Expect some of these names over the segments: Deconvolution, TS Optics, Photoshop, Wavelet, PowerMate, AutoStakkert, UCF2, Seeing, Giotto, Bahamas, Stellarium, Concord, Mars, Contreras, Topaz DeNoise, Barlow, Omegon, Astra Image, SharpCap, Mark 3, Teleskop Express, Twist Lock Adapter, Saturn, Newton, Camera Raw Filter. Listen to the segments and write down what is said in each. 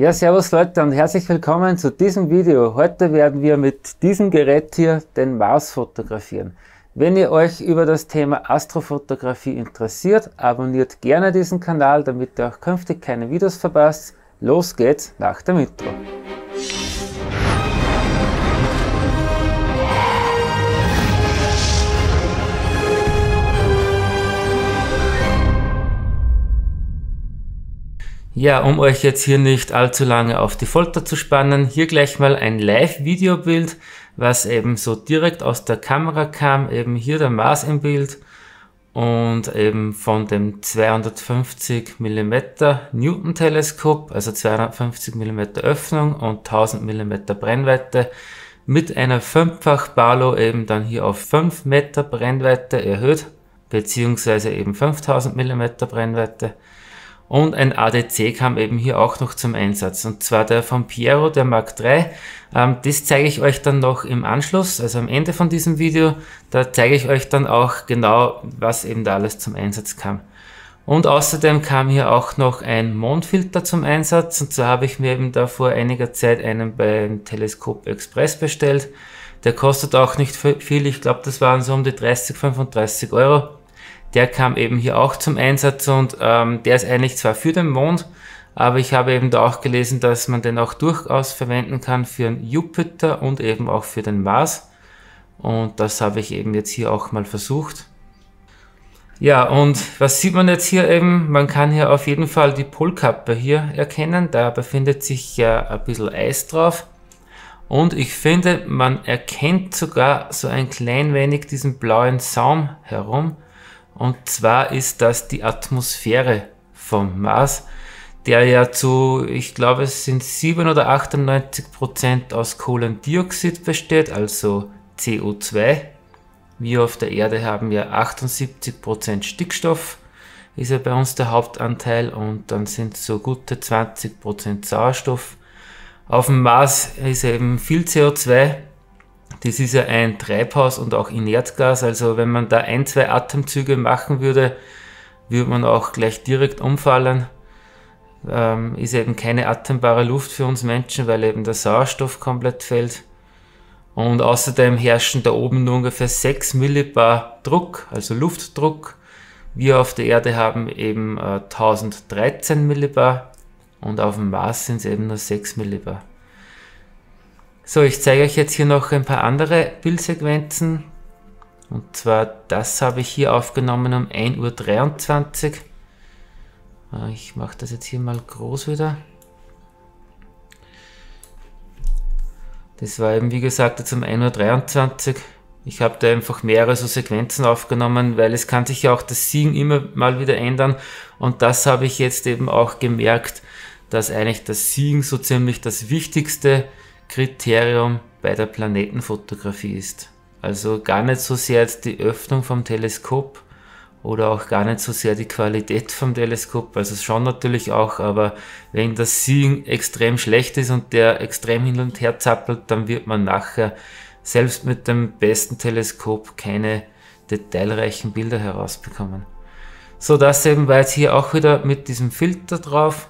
Ja, servus Leute und herzlich willkommen zu diesem Video. Heute werden wir mit diesem Gerät hier den Mars fotografieren. Wenn ihr euch über das Thema Astrofotografie interessiert, abonniert gerne diesen Kanal, damit ihr auch künftig keine Videos verpasst. Los geht's nach dem Intro. Ja, um euch jetzt hier nicht allzu lange auf die Folter zu spannen, hier gleich mal ein Live-Videobild, was eben so direkt aus der Kamera kam, eben hier der Mars im Bild und eben von dem 250 mm Newton Teleskop, also 250 mm Öffnung und 1000 mm Brennweite mit einer 5-fach Barlow eben dann hier auf 5 Meter Brennweite erhöht, beziehungsweise eben 5000 mm Brennweite. Und ein ADC kam eben hier auch noch zum Einsatz, und zwar der von Piero, der Mark 3. Das zeige ich euch dann noch im Anschluss, also am Ende von diesem Video. Da zeige ich euch dann auch genau, was eben da alles zum Einsatz kam. Und außerdem kam hier auch noch ein Mondfilter zum Einsatz, und zwar habe ich mir eben da vor einiger Zeit einen beim Teleskop Express bestellt. Der kostet auch nicht viel, ich glaube das waren so um die 30, 35 Euro. Der kam eben hier auch zum Einsatz, und der ist eigentlich zwar für den Mond, aber ich habe eben da auch gelesen, dass man den auch durchaus verwenden kann für den Jupiter und eben auch für den Mars, und das habe ich eben jetzt hier auch mal versucht. Ja, und was sieht man jetzt hier eben? Man kann hier auf jeden Fall die Polkappe hier erkennen, da befindet sich ja ein bisschen Eis drauf. Und ich finde, man erkennt sogar so ein klein wenig diesen blauen Saum herum. Und zwar ist das die Atmosphäre vom Mars, der ja zu, ich glaube es sind 7 oder 98% aus Kohlendioxid besteht, also CO2. Wir auf der Erde haben ja 78% Stickstoff, ist ja bei uns der Hauptanteil, und dann sind so gute 20% Sauerstoff. Auf dem Mars ist eben viel CO2. Das ist ja ein Treibhaus und auch Inertgas, also wenn man da ein, zwei Atemzüge machen würde, würde man auch gleich direkt umfallen. Ist eben keine atembare Luft für uns Menschen, weil eben der Sauerstoff komplett fehlt. Und außerdem herrschen da oben nur ungefähr 6 Millibar Druck, also Luftdruck. Wir auf der Erde haben eben 1013 Millibar und auf dem Mars sind es eben nur 6 Millibar. So, ich zeige euch jetzt hier noch ein paar andere Bildsequenzen, und zwar das habe ich hier aufgenommen um 1:23 Uhr. Ich mache das jetzt hier mal groß wieder. Das war eben, wie gesagt, jetzt um 1:23 Uhr. Ich habe da einfach mehrere so Sequenzen aufgenommen, weil es kann sich ja auch das Sehen immer mal wieder ändern, und das habe ich jetzt eben auch gemerkt, dass eigentlich das Sehen so ziemlich das wichtigste Kriterium bei der Planetenfotografie ist. Also gar nicht so sehr jetzt die Öffnung vom Teleskop oder auch gar nicht so sehr die Qualität vom Teleskop, also schon natürlich auch, aber wenn das Seeing extrem schlecht ist und der extrem hin und her zappelt, dann wird man nachher selbst mit dem besten Teleskop keine detailreichen Bilder herausbekommen. So, das eben war jetzt hier auch wieder mit diesem Filter drauf,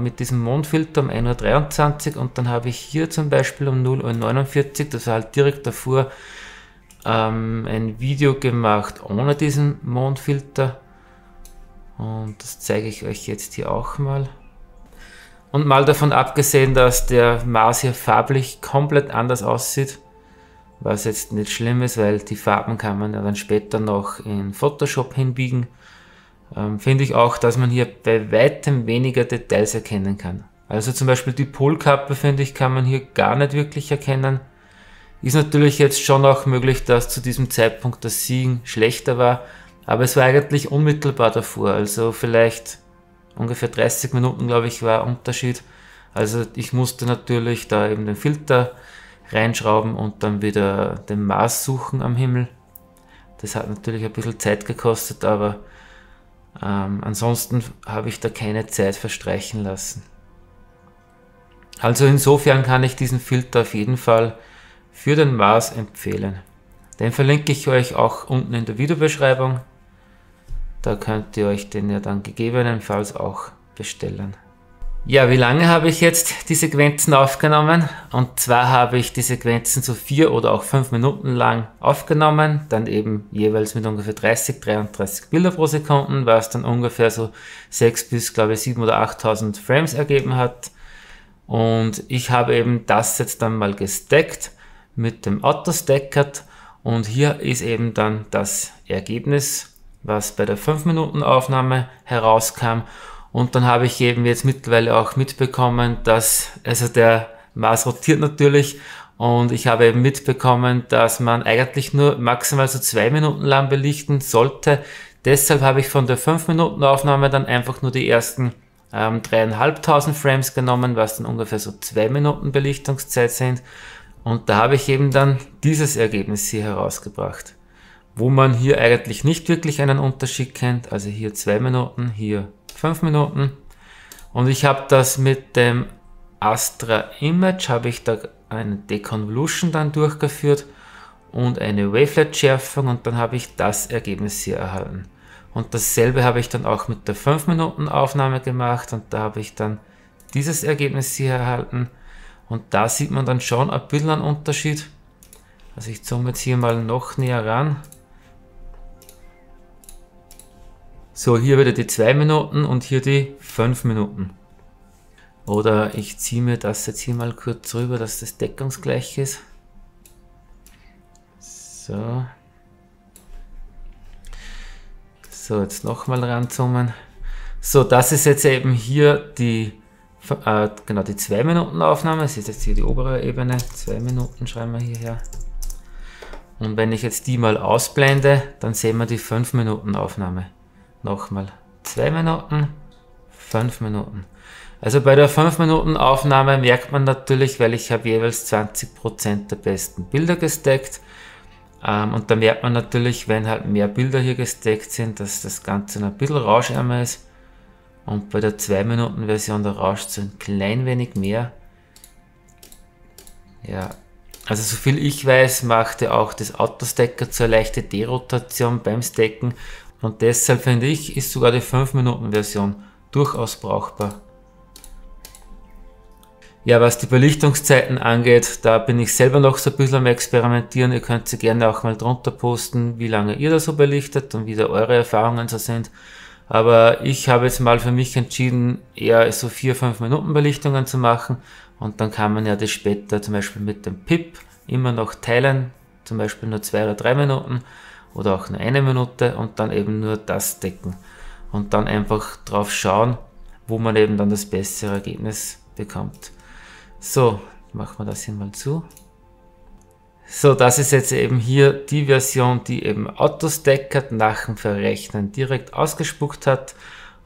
mit diesem Mondfilter um 1:23 Uhr, und dann habe ich hier zum Beispiel um 0:49 Uhr, das war halt direkt davor, ein Video gemacht ohne diesen Mondfilter, und das zeige ich euch jetzt hier auch mal. Und mal davon abgesehen, dass der Mars hier farblich komplett anders aussieht, was jetzt nicht schlimm ist, weil die Farben kann man ja dann später noch in Photoshop hinbiegen, finde ich auch, dass man hier bei weitem weniger Details erkennen kann. Also zum Beispiel die Polkappe, finde ich, kann man hier gar nicht wirklich erkennen. Ist natürlich jetzt schon auch möglich, dass zu diesem Zeitpunkt das Sehen schlechter war, aber es war eigentlich unmittelbar davor, also vielleicht ungefähr 30 Minuten, glaube ich, war Unterschied. Also ich musste natürlich da eben den Filter reinschrauben und dann wieder den Mars suchen am Himmel. Das hat natürlich ein bisschen Zeit gekostet, aber ansonsten habe ich da keine Zeit verstreichen lassen. Also insofern kann ich diesen Filter auf jeden Fall für den Mars empfehlen. Den verlinke ich euch auch unten in der Videobeschreibung. Da könnt ihr euch den ja dann gegebenenfalls auch bestellen. Ja, wie lange habe ich jetzt die Sequenzen aufgenommen? Und zwar habe ich die Sequenzen so 4 oder auch 5 Minuten lang aufgenommen, dann eben jeweils mit ungefähr 30, 33 Bilder pro Sekunde, was dann ungefähr so 6 bis, glaube ich, 7.000 oder 8.000 Frames ergeben hat. Und ich habe eben das jetzt dann mal gestackt mit dem AutoStakkert und hier ist eben dann das Ergebnis, was bei der 5 Minuten Aufnahme herauskam. Und dann habe ich eben jetzt mittlerweile auch mitbekommen, dass, also der Mars rotiert natürlich, und ich habe eben mitbekommen, dass man eigentlich nur maximal so 2 Minuten lang belichten sollte. Deshalb habe ich von der 5 Minuten Aufnahme dann einfach nur die ersten 3.500 Frames genommen, was dann ungefähr so 2 Minuten Belichtungszeit sind. Und da habe ich eben dann dieses Ergebnis hier herausgebracht, wo man hier eigentlich nicht wirklich einen Unterschied kennt. Also hier 2 Minuten, hier 5 Minuten. Und ich habe das mit dem Astra Image, habe ich da eine Deconvolution dann durchgeführt und eine Wavelet-Schärfung, und dann habe ich das Ergebnis hier erhalten. Und dasselbe habe ich dann auch mit der 5 Minuten Aufnahme gemacht, und da habe ich dann dieses Ergebnis hier erhalten. Und da sieht man dann schon ein bisschen einen Unterschied. Also ich zoome jetzt hier mal noch näher ran. So, hier wieder die 2 Minuten und hier die 5 Minuten. Oder ich ziehe mir das jetzt hier mal kurz rüber, dass das deckungsgleich ist. So. So, jetzt nochmal ranzoomen. So, das ist jetzt eben hier die, genau, die 2 Minuten Aufnahme. Das ist jetzt hier die obere Ebene. 2 Minuten schreiben wir hierher. Und wenn ich jetzt die mal ausblende, dann sehen wir die 5 Minuten Aufnahme. Nochmal 2 Minuten, 5 Minuten. Also bei der 5 Minuten Aufnahme merkt man natürlich, weil ich habe jeweils 20% der besten Bilder gesteckt. Und da merkt man natürlich, wenn halt mehr Bilder hier gesteckt sind, dass das Ganze noch ein bisschen rauschärmer ist. Und bei der 2 Minuten Version, da rauscht so ein klein wenig mehr. Ja, also soviel ich weiß, machte auch das AutoStakkert zur leichte Derotation beim Stacken. Und deshalb finde ich, ist sogar die 5 Minuten Version durchaus brauchbar. Ja, was die Belichtungszeiten angeht, da bin ich selber noch so ein bisschen am Experimentieren. Ihr könnt sie gerne auch mal drunter posten, wie lange ihr da so belichtet und wie da eure Erfahrungen so sind. Aber ich habe jetzt mal für mich entschieden, eher so 4-5 Minuten Belichtungen zu machen. Und dann kann man ja das später zum Beispiel mit dem Pip immer noch teilen. Zum Beispiel nur 2 oder 3 Minuten oder auch nur 1 Minute und dann eben nur das decken. Und dann einfach drauf schauen, wo man eben dann das bessere Ergebnis bekommt. So, machen wir das hier mal zu. So, das ist jetzt eben hier die Version, die eben AutoStakkert nach dem Verrechnen direkt ausgespuckt hat.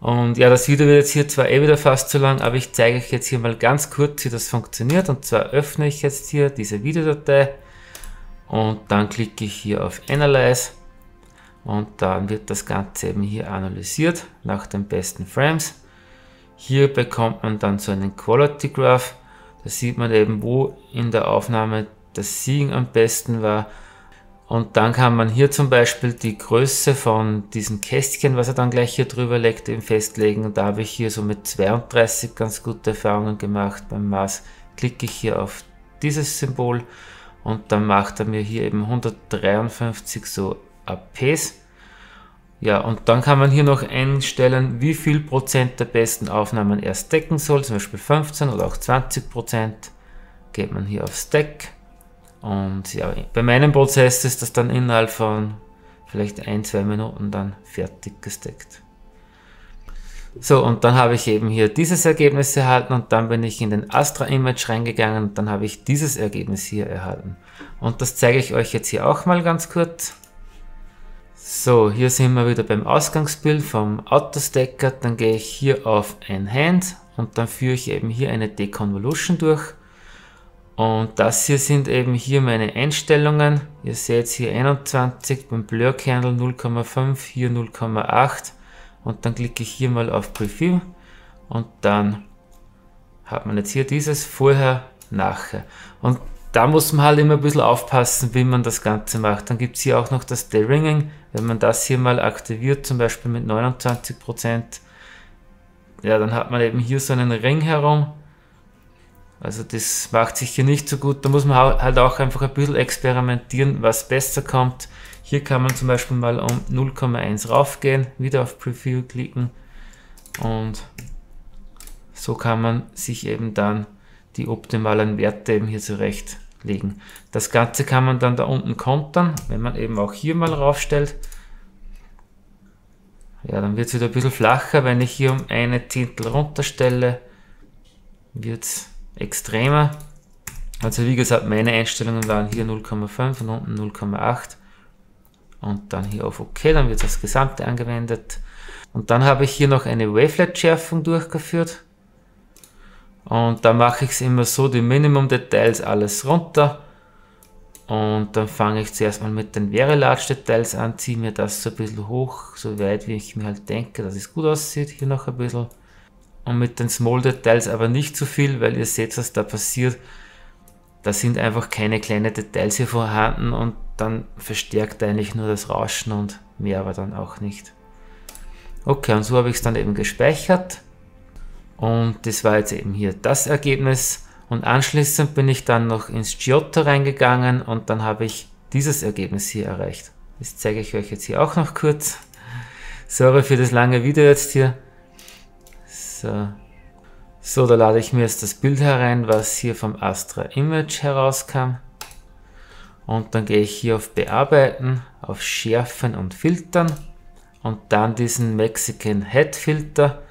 Und ja, das Video wird jetzt hier zwar eh wieder fast zu lang, aber ich zeige euch jetzt hier mal ganz kurz, wie das funktioniert. Und zwar öffne ich jetzt hier diese Videodatei und dann klicke ich hier auf Analyze. Und dann wird das Ganze eben hier analysiert nach den besten Frames. Hier bekommt man dann so einen Quality Graph. Da sieht man eben, wo in der Aufnahme das Seeing am besten war. Und dann kann man hier zum Beispiel die Größe von diesen Kästchen, was er dann gleich hier drüber legt, eben festlegen. Und da habe ich hier so mit 32 ganz gute Erfahrungen gemacht beim Mars. Klicke ich hier auf dieses Symbol und dann macht er mir hier eben 153 so APs. Ja, und dann kann man hier noch einstellen, wie viel Prozent der besten Aufnahmen er stacken soll, zum Beispiel 15 oder auch 20%. Geht man hier auf Stack. Und ja, bei meinem Prozess ist das dann innerhalb von vielleicht 1-2 Minuten dann fertig gestackt. So, und dann habe ich eben hier dieses Ergebnis erhalten und dann bin ich in den Astra Image reingegangen und dann habe ich dieses Ergebnis hier erhalten. Und das zeige ich euch jetzt hier auch mal ganz kurz. So, hier sind wir wieder beim Ausgangsbild vom AutoStakkert. Dann gehe ich hier auf Enhance und dann führe ich eben hier eine Deconvolution durch. Und das hier sind eben hier meine Einstellungen. Ihr seht hier 21, beim Blur Kernel 0,5, hier 0,8. Und dann klicke ich hier mal auf Preview und dann hat man jetzt hier dieses Vorher, Nachher. Und da muss man halt immer ein bisschen aufpassen, wie man das Ganze macht. Dann gibt es hier auch noch das Deringing. Wenn man das hier mal aktiviert, zum Beispiel mit 29%, ja, dann hat man eben hier so einen Ring herum. Also das macht sich hier nicht so gut. Da muss man halt auch einfach ein bisschen experimentieren, was besser kommt. Hier kann man zum Beispiel mal um 0,1 raufgehen, wieder auf Preview klicken und so kann man sich eben dann die optimalen Werte eben hier zurechtlegen. Das Ganze kann man dann da unten kontern, wenn man eben auch hier mal raufstellt. Ja, dann wird es wieder ein bisschen flacher. Wenn ich hier um eine Zehntel runterstelle, wird es extremer. Also wie gesagt, meine Einstellungen waren hier 0,5 und unten 0,8 und dann hier auf OK, dann wird das Gesamte angewendet. Und dann habe ich hier noch eine Wavelet-Schärfung durchgeführt. Und da mache ich es immer so, die Minimum-Details alles runter. Und dann fange ich zuerst mal mit den Very Large-Details an, ziehe mir das so ein bisschen hoch, so weit wie ich mir halt denke, dass es gut aussieht. Hier noch ein bisschen. Und mit den Small-Details aber nicht zu viel, weil ihr seht, was da passiert. Da sind einfach keine kleinen Details hier vorhanden und dann verstärkt eigentlich nur das Rauschen und mehr aber dann auch nicht. Okay, und so habe ich es dann eben gespeichert. Und das war jetzt eben hier das Ergebnis. Und anschließend bin ich dann noch ins Giotto reingegangen und dann habe ich dieses Ergebnis hier erreicht. Das zeige ich euch jetzt hier auch noch kurz. Sorry für das lange Video jetzt hier. So, da lade ich mir jetzt das Bild herein, was hier vom Astra Image herauskam. Und dann gehe ich hier auf Bearbeiten, auf Schärfen und Filtern. Und dann diesen Mexican Head Filter.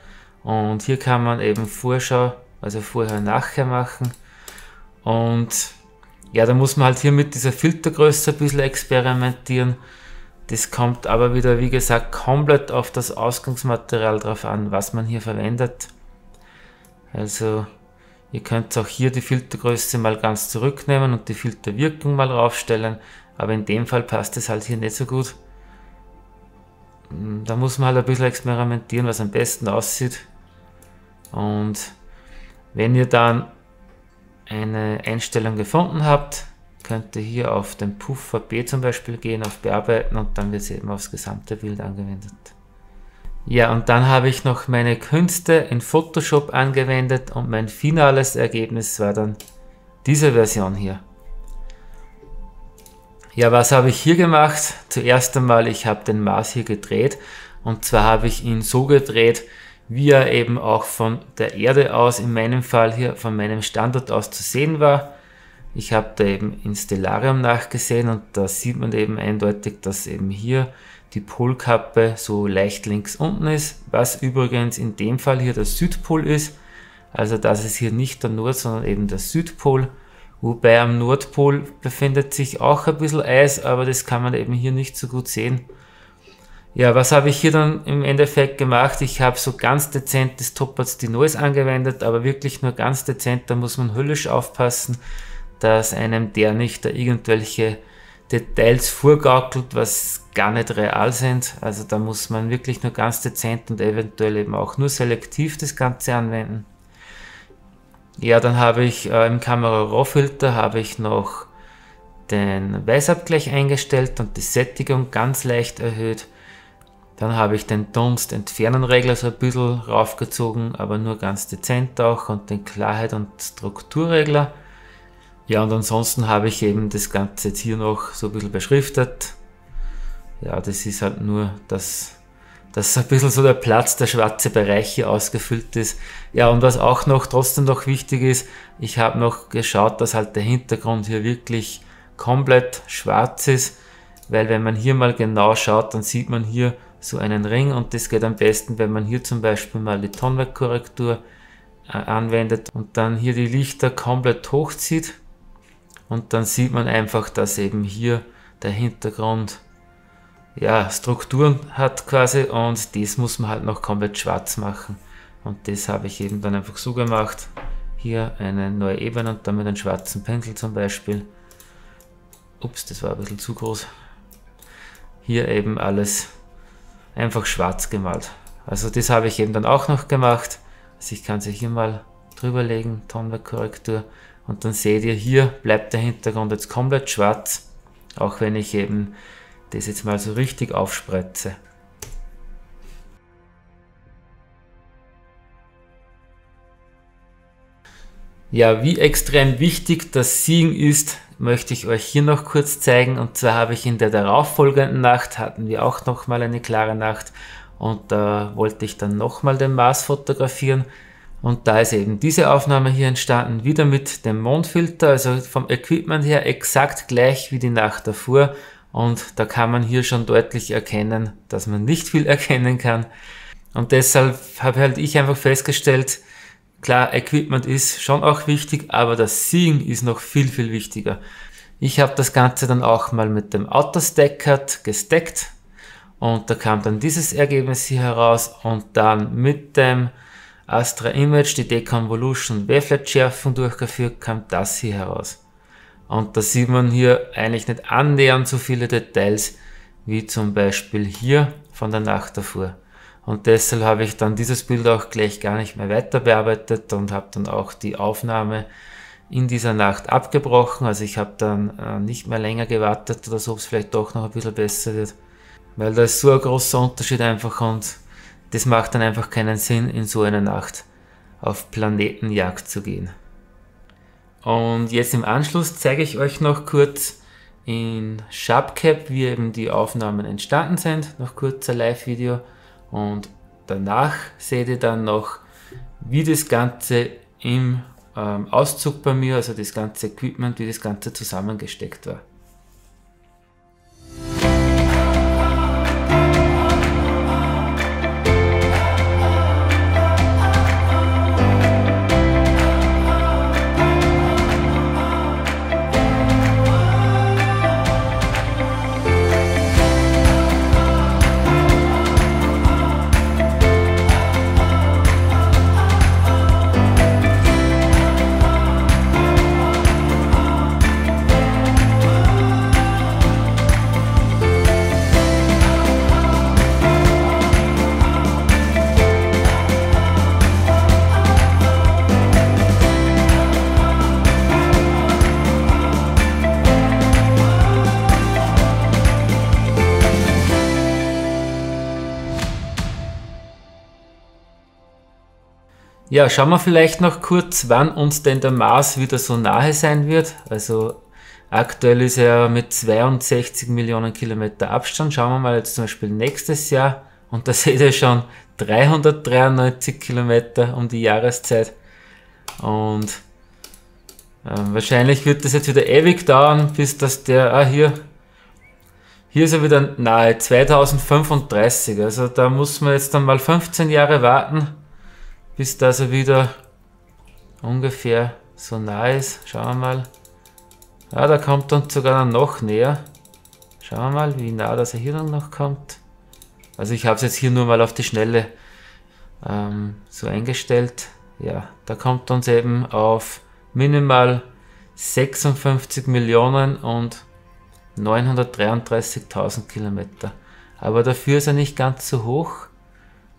Und hier kann man eben Vorschau, also vorher nachher machen. Und ja, da muss man halt hier mit dieser Filtergröße ein bisschen experimentieren. Das kommt aber wieder, wie gesagt, komplett auf das Ausgangsmaterial drauf an, was man hier verwendet. Also ihr könnt auch hier die Filtergröße mal ganz zurücknehmen und die Filterwirkung mal raufstellen. Aber in dem Fall passt es halt hier nicht so gut. Da muss man halt ein bisschen experimentieren, was am besten aussieht. Und wenn ihr dann eine Einstellung gefunden habt, könnt ihr hier auf den Puffer B zum Beispiel gehen, auf Bearbeiten und dann wird es eben aufs gesamte Bild angewendet. Ja, und dann habe ich noch meine Künste in Photoshop angewendet und mein finales Ergebnis war dann diese Version hier. Ja, was habe ich hier gemacht? Zuerst einmal, ich habe den Mars hier gedreht und zwar habe ich ihn so gedreht, wie er eben auch von der Erde aus, in meinem Fall hier von meinem Standort aus zu sehen war. Ich habe da eben in Stellarium nachgesehen und da sieht man eben eindeutig, dass eben hier die Polkappe so leicht links unten ist, was übrigens in dem Fall hier der Südpol ist. Also das ist hier nicht der Nord, sondern eben der Südpol. Wobei am Nordpol befindet sich auch ein bisschen Eis, aber das kann man eben hier nicht so gut sehen. Ja, was habe ich hier dann im Endeffekt gemacht? Ich habe so ganz dezent das Topaz DeNoise angewendet, aber wirklich nur ganz dezent, da muss man höllisch aufpassen, dass einem der nicht da irgendwelche Details vorgaukelt, was gar nicht real sind. Also da muss man wirklich nur ganz dezent und eventuell eben auch nur selektiv das Ganze anwenden. Ja, dann habe ich im Camera Raw Filter habe ich noch den Weißabgleich eingestellt und die Sättigung ganz leicht erhöht. Dann habe ich den Dunst-Entfernen-Regler so ein bisschen raufgezogen, aber nur ganz dezent auch und den Klarheit- und Strukturregler. Ja, und ansonsten habe ich eben das Ganze jetzt hier noch so ein bisschen beschriftet. Ja, das ist halt nur das, dass ein bisschen so der Platz, der schwarze Bereich hier ausgefüllt ist. Ja, und was auch noch trotzdem noch wichtig ist, ich habe noch geschaut, dass halt der Hintergrund hier wirklich komplett schwarz ist, weil wenn man hier mal genau schaut, dann sieht man hier so einen Ring und das geht am besten, wenn man hier zum Beispiel mal die Tonwerkkorrektur anwendet und dann hier die Lichter komplett hochzieht und dann sieht man einfach, dass eben hier der Hintergrund ja Strukturen hat quasi und das muss man halt noch komplett schwarz machen und das habe ich eben dann einfach so gemacht, hier eine neue Ebene und dann mit einem schwarzen Pinsel zum Beispiel, ups, das war ein bisschen zu groß, hier eben alles einfach schwarz gemalt. Also das habe ich eben dann auch noch gemacht, also ich kann es hier mal drüberlegen, Tonwerkkorrektur und dann seht ihr, hier bleibt der Hintergrund jetzt komplett schwarz, auch wenn ich eben das jetzt mal so richtig aufspreize. Ja, wie extrem wichtig das Seeing ist, möchte ich euch hier noch kurz zeigen. Und zwar habe ich in der darauffolgenden Nacht, hatten wir auch nochmal eine klare Nacht, und da wollte ich dann nochmal den Mars fotografieren. Und da ist eben diese Aufnahme hier entstanden, wieder mit dem Mondfilter, also vom Equipment her exakt gleich wie die Nacht davor. Und da kann man hier schon deutlich erkennen, dass man nicht viel erkennen kann. Und deshalb habe halt ich einfach festgestellt, klar, Equipment ist schon auch wichtig, aber das Seeing ist noch viel, viel wichtiger. Ich habe das Ganze dann auch mal mit dem AutoStakkert gestackt und da kam dann dieses Ergebnis hier heraus und dann mit dem Astra Image, die Deconvolution, Wavelet-Schärfung durchgeführt, kam das hier heraus. Und da sieht man hier eigentlich nicht annähernd so viele Details wie zum Beispiel hier von der Nacht davor. Und deshalb habe ich dann dieses Bild auch gleich gar nicht mehr weiter bearbeitet und habe dann auch die Aufnahme in dieser Nacht abgebrochen. Also ich habe dann nicht mehr länger gewartet oder so, ob es vielleicht doch noch ein bisschen besser wird. Weil da ist so ein großer Unterschied einfach und das macht dann einfach keinen Sinn, in so einer Nacht auf Planetenjagd zu gehen. Und jetzt im Anschluss zeige ich euch noch kurz in SharpCap, wie eben die Aufnahmen entstanden sind. Noch kurz ein Live-Video. Und danach seht ihr dann noch, wie das Ganze im Auszug bei mir, also das ganze Equipment, wie das Ganze zusammengesteckt war. Ja, schauen wir vielleicht noch kurz, wann uns denn der Mars wieder so nahe sein wird. Also aktuell ist er mit 62 Millionen Kilometer Abstand. Schauen wir mal jetzt zum Beispiel nächstes Jahr und da seht ihr schon 393 Kilometer um die Jahreszeit. Und wahrscheinlich wird das jetzt wieder ewig dauern, bis dass der, hier ist er wieder nahe, 2035. Also da muss man jetzt dann mal 15 Jahre warten, bis dass er wieder ungefähr so nah ist. Schauen wir mal. Ah, da kommt uns sogar noch näher. Schauen wir mal, wie nah dass er hier dann noch kommt. Also ich habe es jetzt hier nur mal auf die Schnelle so eingestellt. Ja, da kommt uns eben auf minimal 56 Millionen und 933.000 Kilometer. Aber dafür ist er nicht ganz so hoch.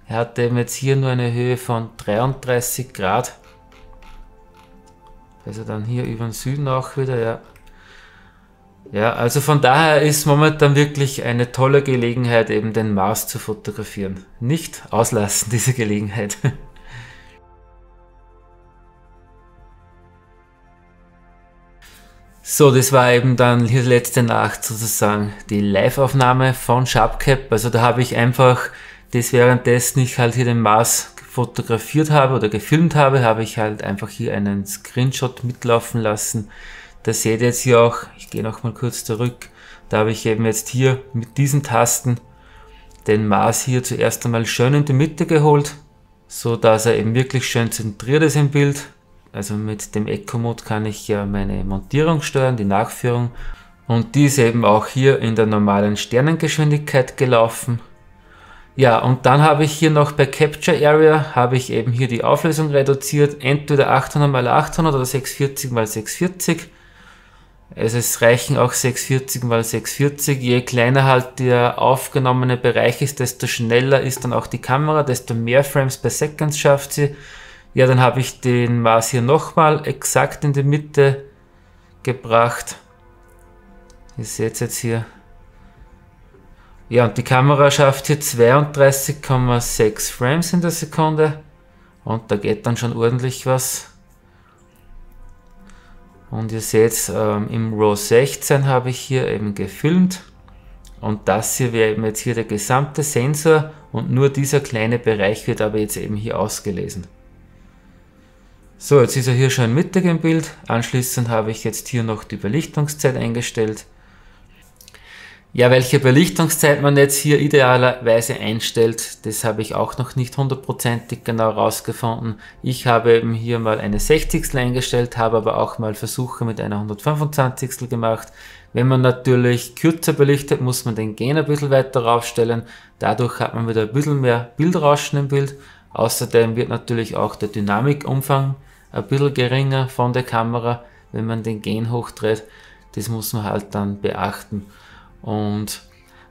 Er hat eben jetzt hier nur eine Höhe von 33 Grad. Also dann hier über den Süden auch wieder, ja. Ja, also von daher ist momentan wirklich eine tolle Gelegenheit, eben den Mars zu fotografieren. Nicht auslassen, diese Gelegenheit. So, das war eben dann hier letzte Nacht sozusagen die Live-Aufnahme von SharpCap. Also da habe ich einfach das währenddessen ich halt hier den Mars fotografiert habe oder gefilmt habe, habe ich halt einfach hier einen Screenshot mitlaufen lassen. Das seht ihr jetzt hier auch, ich gehe nochmal kurz zurück, da habe ich eben jetzt hier mit diesen Tasten den Mars hier zuerst einmal schön in die Mitte geholt, so dass er eben wirklich schön zentriert ist im Bild. Also mit dem Eco-Mode kann ich ja meine Montierung steuern, die Nachführung, und die ist eben auch hier in der normalen Sternengeschwindigkeit gelaufen. Ja, und dann habe ich hier noch bei Capture Area, habe ich eben hier die Auflösung reduziert, entweder 800x800 oder 640x640. Also es reichen auch 640x640, je kleiner halt der aufgenommene Bereich ist, desto schneller ist dann auch die Kamera, desto mehr Frames per Second schafft sie. Ja, dann habe ich den Mars hier nochmal exakt in die Mitte gebracht. Ihr seht es jetzt hier. Ja, und die Kamera schafft hier 32,6 Frames in der Sekunde und da geht dann schon ordentlich was. Und ihr seht, im Row 16 habe ich hier eben gefilmt. Und das hier wäre eben jetzt hier der gesamte Sensor und nur dieser kleine Bereich wird aber jetzt eben hier ausgelesen. So, jetzt ist er hier schon mittig im Bild. Anschließend habe ich jetzt hier noch die Belichtungszeit eingestellt. Ja, welche Belichtungszeit man jetzt hier idealerweise einstellt, das habe ich auch noch nicht hundertprozentig genau rausgefunden. Ich habe eben hier mal eine 60stel eingestellt, habe aber auch mal Versuche mit einer 125stel gemacht. Wenn man natürlich kürzer belichtet, muss man den Gain ein bisschen weiter raufstellen. Dadurch hat man wieder ein bisschen mehr Bildrauschen im Bild. Außerdem wird natürlich auch der Dynamikumfang ein bisschen geringer von der Kamera, wenn man den Gain hochdreht. Das muss man halt dann beachten. Und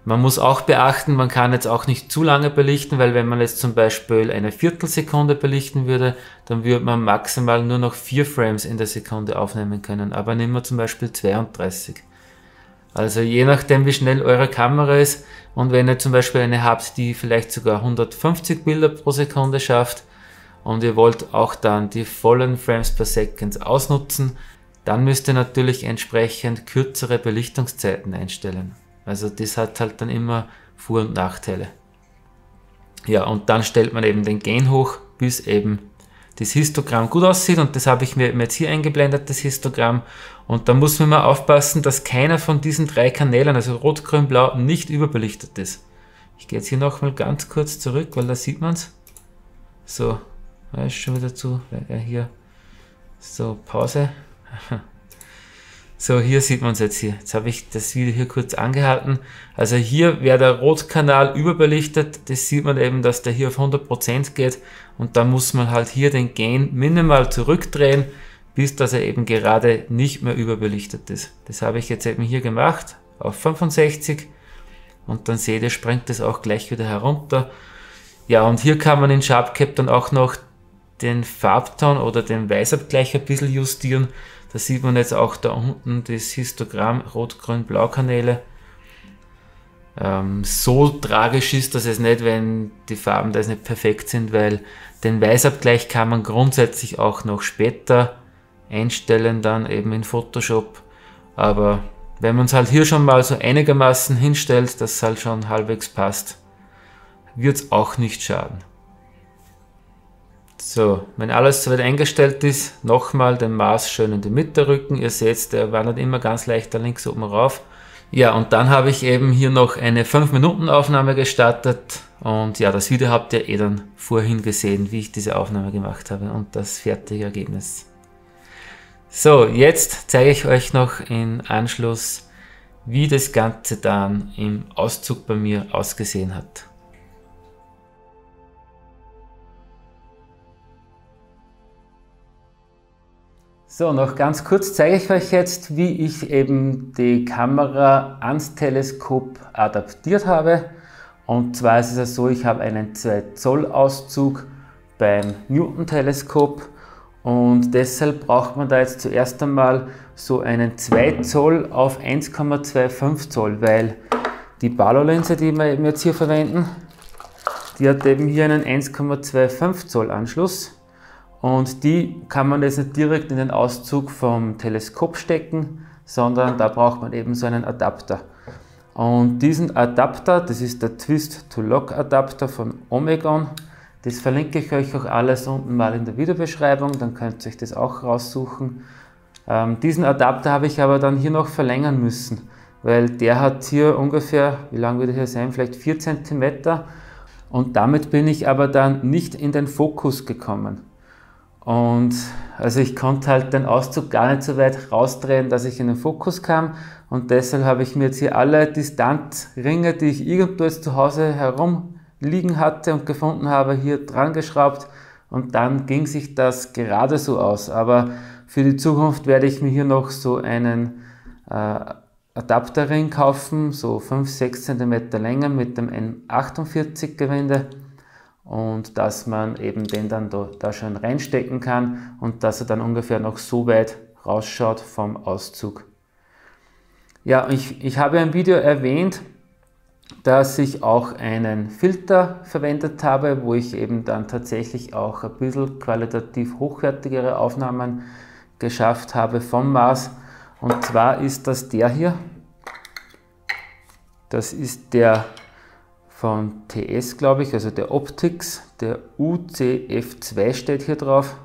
man muss auch beachten, man kann jetzt auch nicht zu lange belichten, weil wenn man jetzt zum Beispiel eine Viertelsekunde belichten würde, dann würde man maximal nur noch 4 Frames in der Sekunde aufnehmen können. Aber nehmen wir zum Beispiel 32. Also je nachdem, wie schnell eure Kamera ist, und wenn ihr zum Beispiel eine habt, die vielleicht sogar 150 Bilder pro Sekunde schafft und ihr wollt auch dann die vollen Frames per Second ausnutzen, dann müsst ihr natürlich entsprechend kürzere Belichtungszeiten einstellen. Also das hat halt dann immer Vor- und Nachteile. Ja, und dann stellt man eben den Gain hoch, bis eben das Histogramm gut aussieht, und das habe ich mir jetzt hier eingeblendet, das Histogramm. Und da muss man mal aufpassen, dass keiner von diesen 3 Kanälen, also Rot, Grün, Blau, nicht überbelichtet ist. Ich gehe jetzt hier nochmal ganz kurz zurück, weil da sieht man es. So, da ist schon wieder zu, hier, so, Pause. So, hier sieht man es jetzt hier. Jetzt habe ich das Video hier kurz angehalten. Also hier wäre der Rotkanal überbelichtet. Das sieht man eben, dass der hier auf 100% geht. Und da muss man halt hier den Gain minimal zurückdrehen, bis dass er eben gerade nicht mehr überbelichtet ist. Das habe ich jetzt eben hier gemacht, auf 65. Und dann seht ihr, springt das auch gleich wieder herunter. Ja, und hier kann man in SharpCap dann auch noch den Farbton oder den Weißabgleich ein bisschen justieren. Da sieht man jetzt auch da unten das Histogramm Rot-Grün-Blau-Kanäle. So tragisch ist das jetzt nicht, wenn die Farben da jetzt nicht perfekt sind, weil den Weißabgleich kann man grundsätzlich auch noch später einstellen, dann eben in Photoshop. Aber wenn man es halt hier schon mal so einigermaßen hinstellt, dass es halt schon halbwegs passt, wird es auch nicht schaden. So, wenn alles soweit eingestellt ist, nochmal den Mars schön in die Mitte rücken. Ihr seht, der wandert immer ganz leicht da links oben rauf. Ja, und dann habe ich eben hier noch eine 5-Minuten-Aufnahme gestartet. Und ja, das Video habt ihr eh dann vorhin gesehen, wie ich diese Aufnahme gemacht habe und das fertige Ergebnis. So, jetzt zeige ich euch noch im Anschluss, wie das Ganze dann im Auszug bei mir ausgesehen hat. So, noch ganz kurz zeige ich euch jetzt, wie ich eben die Kamera ans Teleskop adaptiert habe. Und zwar ist es ja so, ich habe einen 2 Zoll Auszug beim Newton Teleskop und deshalb braucht man da jetzt zuerst einmal so einen 2 Zoll auf 1,25 Zoll, weil die Balo-Linse, die wir eben jetzt hier verwenden, die hat eben hier einen 1,25 Zoll Anschluss. Und die kann man jetzt nicht direkt in den Auszug vom Teleskop stecken, sondern da braucht man eben so einen Adapter. Und diesen Adapter, das ist der Twist-to-Lock-Adapter von Omegon, das verlinke ich euch auch alles unten mal in der Videobeschreibung, dann könnt ihr euch das auch raussuchen. Diesen Adapter habe ich aber dann hier noch verlängern müssen, weil der hat hier ungefähr, wie lang wird er hier sein, vielleicht 4 cm. Und damit bin ich aber dann nicht in den Fokus gekommen. Und also ich konnte halt den Auszug gar nicht so weit rausdrehen, dass ich in den Fokus kam, und deshalb habe ich mir jetzt hier alle Distanzringe, die ich irgendwo jetzt zu Hause herumliegen hatte und gefunden habe, hier dran geschraubt, und dann ging sich das gerade so aus. Aber für die Zukunft werde ich mir hier noch so einen Adapterring kaufen, so 5-6 cm Länge mit dem M48 Gewinde. Und dass man eben den dann da schon reinstecken kann und dass er dann ungefähr noch so weit rausschaut vom Auszug. Ja, ich habe im Video erwähnt, dass ich auch einen Filter verwendet habe, wo ich eben dann tatsächlich auch ein bisschen qualitativ hochwertigere Aufnahmen geschafft habe vom Mars. Und zwar ist das der hier. Das ist der von TS, glaube ich, also der Optics. Der UCF2 steht hier drauf.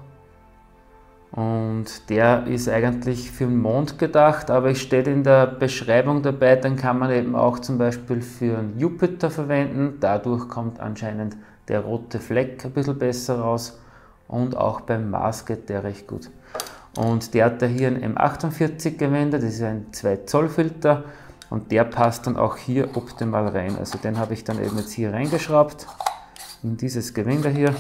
Und der ist eigentlich für den Mond gedacht, aber es steht in der Beschreibung dabei, dann kann man eben auch zum Beispiel für einen Jupiter verwenden. Dadurch kommt anscheinend der rote Fleck ein bisschen besser raus. Und auch beim Mars geht der recht gut. Und der hat da hier einen M48 gewendet, das ist ein 2 Zoll Filter. Und der passt dann auch hier optimal rein. Also den habe ich dann eben jetzt hier reingeschraubt, in dieses Gewinde hier.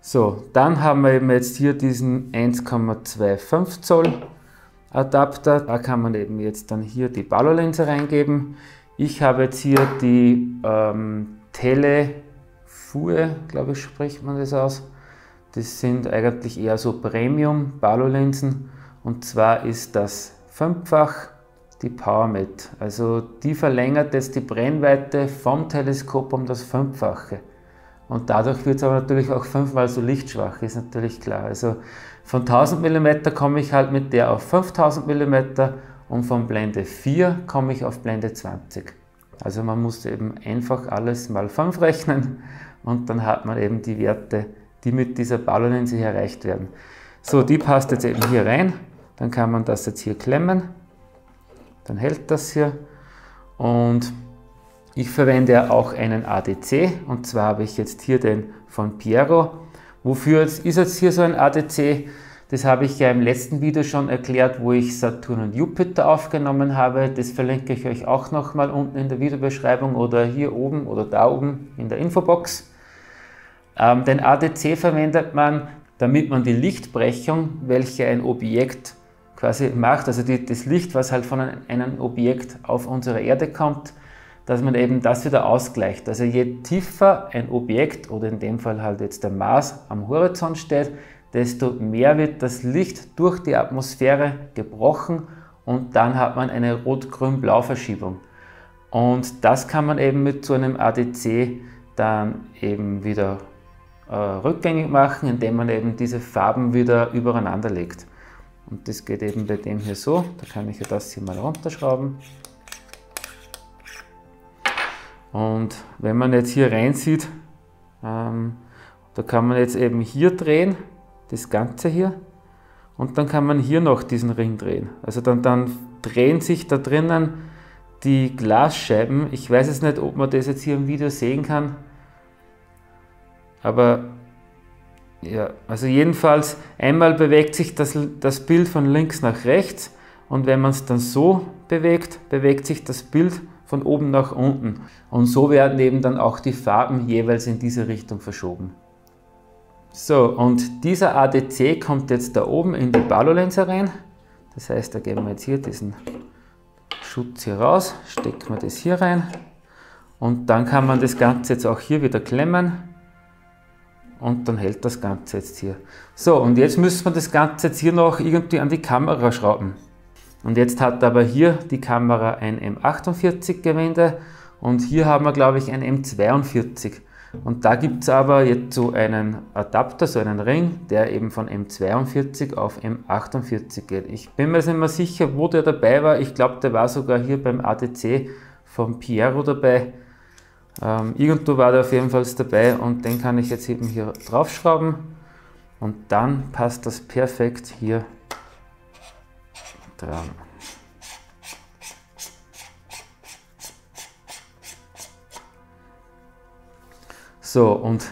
So, dann haben wir eben jetzt hier diesen 1,25 Zoll Adapter. Da kann man eben jetzt dann hier die Ballolense reingeben. Ich habe jetzt hier die Telefue, glaube ich, spricht man das aus. Das sind eigentlich eher so Premium Ballolensen. Und zwar ist das 5-fach die PowerMate. Also die verlängert jetzt die Brennweite vom Teleskop um das 5-fache. Und dadurch wird es aber natürlich auch 5-mal so lichtschwach, ist natürlich klar. Also von 1000 mm komme ich halt mit der auf 5000 mm und von Blende 4 komme ich auf Blende 20. Also man muss eben einfach alles mal 5 rechnen und dann hat man eben die Werte, die mit dieser Ballonlinse erreicht werden. So, die passt jetzt eben hier rein. Dann kann man das jetzt hier klemmen. Dann hält das hier. Und ich verwende ja auch einen ADC, und zwar habe ich jetzt hier den von Piero. Wofür ist jetzt hier so ein ADC? Das habe ich ja im letzten Video schon erklärt, wo ich Saturn und Jupiter aufgenommen habe. Das verlinke ich euch auch nochmal unten in der Videobeschreibung oder hier oben oder da oben in der Infobox. Den ADC verwendet man, damit man die Lichtbrechung, welche ein Objekt quasi macht, also das Licht, was halt von einem Objekt auf unsere Erde kommt, dass man eben das wieder ausgleicht. Also je tiefer ein Objekt, oder in dem Fall halt jetzt der Mars, am Horizont steht, desto mehr wird das Licht durch die Atmosphäre gebrochen und dann hat man eine Rot-Grün-Blau-Verschiebung. Und das kann man eben mit so einem ADC dann eben wieder rückgängig machen, indem man eben diese Farben wieder übereinander legt. Und das geht eben bei dem hier so, da kann ich ja das hier mal runterschrauben. Und wenn man jetzt hier rein sieht, da kann man jetzt eben hier drehen, das Ganze hier, und dann kann man hier noch diesen Ring drehen. Also dann drehen sich da drinnen die Glasscheiben. Ich weiß jetzt nicht, ob man das jetzt hier im Video sehen kann, aber ja, also jedenfalls einmal bewegt sich das Bild von links nach rechts und wenn man es dann so bewegt, bewegt sich das Bild von oben nach unten. Und so werden eben dann auch die Farben jeweils in diese Richtung verschoben. So, und dieser ADC kommt jetzt da oben in die Ballolense rein. Das heißt, da geben wir jetzt hier diesen Schutz hier raus, stecken wir das hier rein. Und dann kann man das Ganze jetzt auch hier wieder klemmen. Und dann hält das Ganze jetzt hier. So, und jetzt müssen wir das Ganze jetzt hier noch irgendwie an die Kamera schrauben. Und jetzt hat aber hier die Kamera ein M48-Gewinde und hier haben wir, glaube ich, ein M42. Und da gibt es aber jetzt so einen Adapter, so einen Ring, der eben von M42 auf M48 geht. Ich bin mir jetzt nicht mehr sicher, wo der dabei war. Ich glaube, der war sogar hier beim ADC von Piero dabei. Irgendwo war der auf jeden Fall dabei und den kann ich jetzt eben hier draufschrauben. Und dann passt das perfekt hier dran. So, und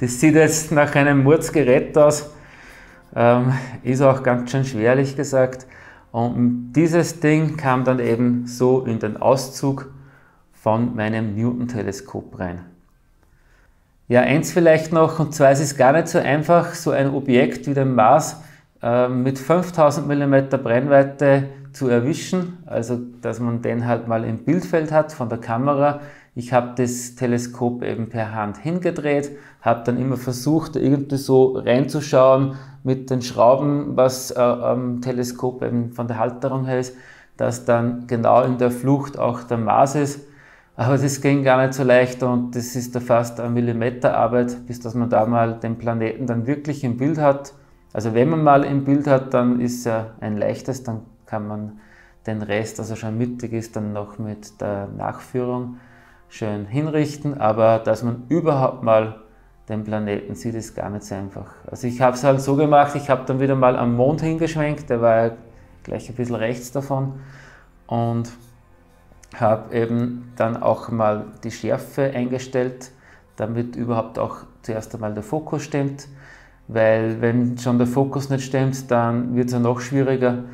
das sieht jetzt nach einem Murzgerät aus, ist auch ganz schön schwer, ehrlich gesagt. Und dieses Ding kam dann eben so in den Auszug von meinem Newton-Teleskop rein. Ja, eins vielleicht noch, und zwar ist es gar nicht so einfach, so ein Objekt wie den Mars mit 5000 mm Brennweite zu erwischen, also dass man den halt mal im Bildfeld hat von der Kamera. Ich habe das Teleskop eben per Hand hingedreht, habe dann immer versucht, irgendwie so reinzuschauen mit den Schrauben, was am Teleskop eben von der Halterung her ist, dass dann genau in der Flucht auch der Mars ist. Aber das ging gar nicht so leicht und das ist da fast eine Millimeterarbeit, bis dass man da mal den Planeten dann wirklich im Bild hat. Also wenn man mal im Bild hat, dann ist er ein leichtes, dann kann man den Rest, also schon mittig ist, dann noch mit der Nachführung schön hinrichten, aber dass man überhaupt mal den Planeten sieht, ist gar nicht so einfach. Also ich habe es halt so gemacht, ich habe dann wieder mal am Mond hingeschwenkt, der war ja gleich ein bisschen rechts davon und habe eben dann auch mal die Schärfe eingestellt, damit überhaupt auch zuerst einmal der Fokus stimmt, weil wenn schon der Fokus nicht stimmt, dann wird es ja noch schwieriger.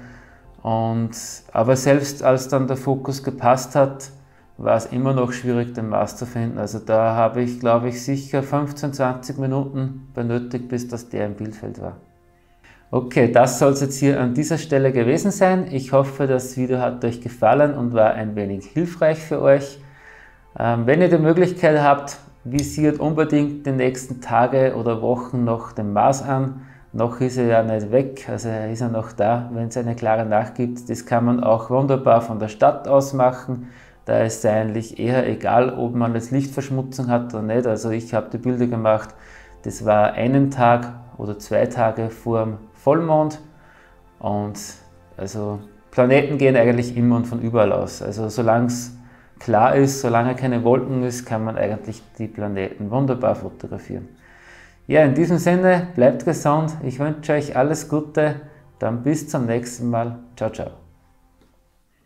Aber selbst als dann der Fokus gepasst hat, war es immer noch schwierig, den Mars zu finden. Also da habe ich, glaube ich, sicher 15–20 Minuten benötigt, bis dass der im Bildfeld war. Okay, das soll es jetzt hier an dieser Stelle gewesen sein. Ich hoffe, das Video hat euch gefallen und war ein wenig hilfreich für euch. Wenn ihr die Möglichkeit habt, visiert unbedingt die nächsten Tage oder Wochen noch den Mars an. Noch ist er ja nicht weg, also er ist ja noch da, wenn es eine klare Nacht gibt. Das kann man auch wunderbar von der Stadt aus machen. Da ist es eigentlich eher egal, ob man jetzt Lichtverschmutzung hat oder nicht. Also ich habe die Bilder gemacht, das war einen Tag oder 2 Tage vor dem Vollmond. Und also Planeten gehen eigentlich immer und von überall aus. Also solange es klar ist, solange keine Wolken ist, kann man eigentlich die Planeten wunderbar fotografieren. Ja, in diesem Sinne, bleibt gesund, ich wünsche euch alles Gute, dann bis zum nächsten Mal, ciao, ciao.